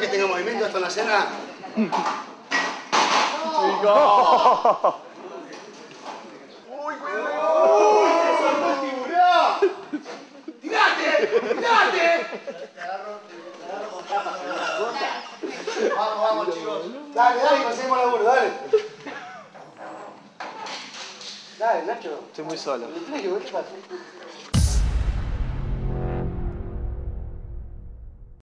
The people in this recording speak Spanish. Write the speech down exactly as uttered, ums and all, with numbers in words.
que tenga movimiento hasta la cena. ¡Chico! ¡Uy, cuidado! ¡Uy, te soltó el tiburón! ¡Tirate! ¡Tirate! Vamos, vamos, chicos. Dale, dale, conseguimos laburo, dale. Dale, Nacho. Estoy muy solo. ¿Tienes que ver qué pasa?